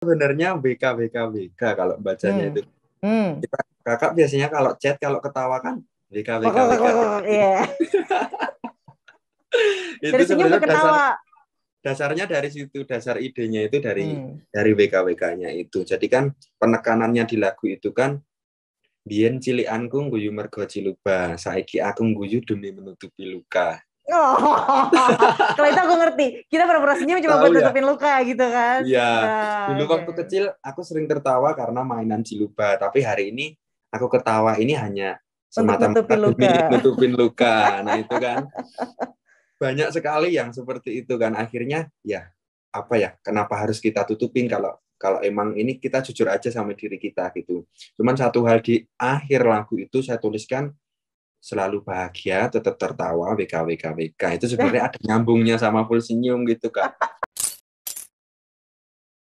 Sebenarnya WKWKWK kalau bacanya itu. Kita, kakak biasanya kalau chat kalau ketawa kan WKWKWK. Iya. Itu sebenarnya dasarnya dari situ, dasar idenya itu dari WKWK-nya itu. Jadi kan penekanannya di lagu itu kan biyen cilikanku guyu mergo ciluba, saiki aku guyu demi menutupi luka. Oh, kalau itu aku ngerti. Kita pura-pura senyum cuma buat tutupin luka gitu kan. Iya. Nah, dulu waktu kecil aku sering tertawa karena mainan ciluba. Tapi hari ini aku ketawa ini hanya semata-mata nutupin luka. Nah itu kan banyak sekali yang seperti itu kan. Akhirnya ya apa ya? Kenapa harus kita tutupin kalau emang ini kita jujur aja sama diri kita gitu. Cuman satu hal di akhir lagu itu saya tuliskan. Selalu bahagia, tetap tertawa, WKWKWK. Itu sebenarnya ada nyambungnya sama full senyum gitu, Kak.